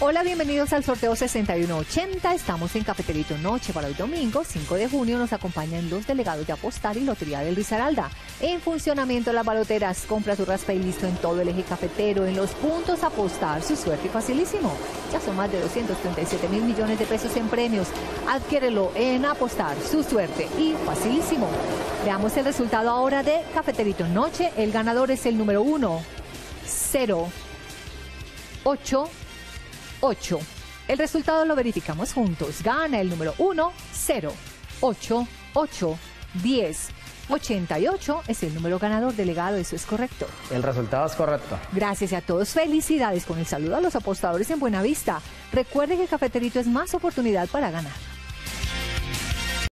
Hola, bienvenidos al sorteo 6180. Estamos en Cafeterito Noche para hoy domingo, 5 de junio. Nos acompañan los delegados de Apostar y Lotería del Risaralda. En funcionamiento las baloteras. Compra tu raspa y listo en todo el eje cafetero. En los puntos Apostar, su suerte facilísimo. Ya son más de 237.000 millones de pesos en premios. Adquiérelo en Apostar, su suerte y facilísimo. Veamos el resultado ahora de Cafeterito Noche. El ganador es el número 1, 0, 8, 8. El resultado lo verificamos juntos. Gana el número 1, 0, 8, 8, 10, 88. Es el número ganador, delegado. Eso es correcto. El resultado es correcto. Gracias a todos. Felicidades con el saludo a los apostadores en Buenavista. Recuerde que el Cafeterito es más oportunidad para ganar.